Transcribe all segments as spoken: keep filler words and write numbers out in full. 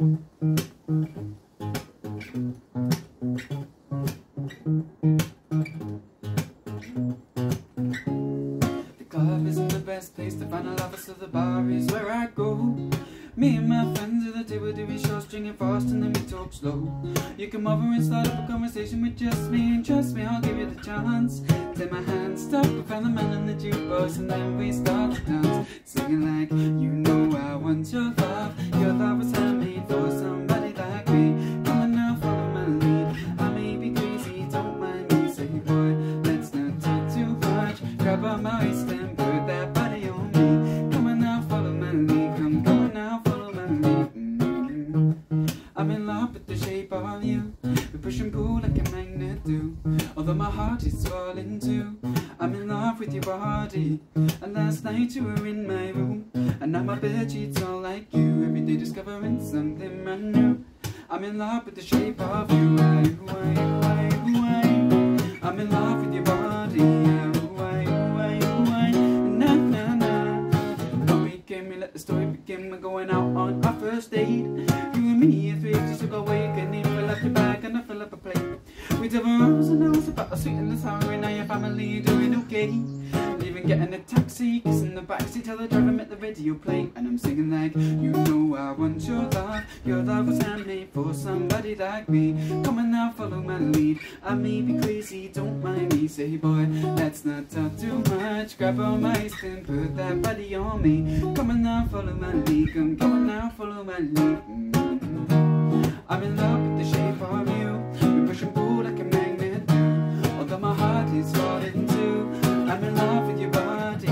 The club isn't the best place to find a lover, so the bar is where I go. Me and my friends at the table doing short string and fast, and then we talk slow. You come over and start up a conversation with just me, and trust me, I'll give you the chance. Take my hand, stop, we found the man in the jukebox, and then we start to dance, singing like, you know I want your love. Your love was handmade for somebody like me. Come on now, follow my lead. I may be crazy, don't mind me. Say boy, let's not talk too much. Grab on my waist and put that body on me. Come on now, follow my lead. Come, come on now, follow my lead. Mm-hmm. I'm in love with the shape of you. We push and pull like a magnet do. Although my heart is swollen too, I'm in love with your body. And last night you were in my room, and now my bed sheets all like you. Every day discovering something brand new. I'm in love with the shape of you. I, who I, who I, who I. I'm in love with your body. I, who I, who I, who I. Na na na. When we came, we let the story begin. We're going out on our first date. You and me and three just took away. Can even fill up your bag and I fill up a plate. We did our arms and I was about as sweet and as hungry. Now your family doing okay. Getting a taxi, kissing the backseat, tell the driver make the radio play. And I'm singing like, you know I want your love. Your love was handmade for somebody like me. Come on now, follow my lead. I may be crazy, don't mind me. Say boy, let's not talk too much. Grab on my waist and put that body on me. Come on now, follow my lead. Come, come on now, follow my lead. I'm in love with the shape of you. We push and pull like a magnet do. Although my heart is falling too, I'm in love with your body.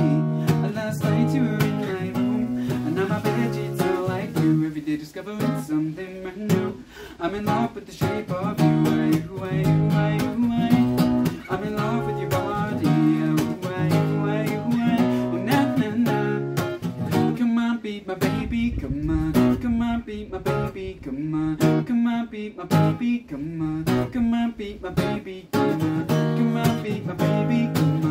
And last night you were in my room, and now my veggies are like you. Every day discovering something brand new. I'm in love with the shape of you. I, who I, who I, who I. I'm in love with your body. I, who I, who I, who I. Oh na na na. Come on, be my baby, come on. Come on, be my baby, come on. Come on, be my baby, come on. Come on, be my baby, come on. Come on, be my baby, come on.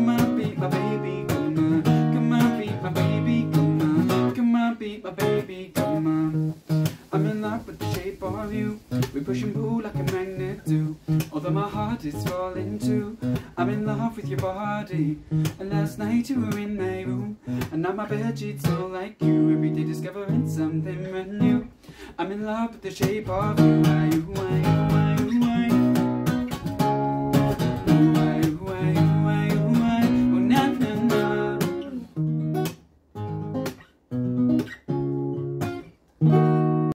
My baby, come on, come on, beat my baby, come on, come on, beat my baby, come on. I'm in love with the shape of you. We push and pull like a magnet do. Although my heart is falling too, I'm in love with your body. And last night you were in my room, and now my bed sheets all like you. Every day discovering something brand new. I'm in love with the shape of you. I, who I.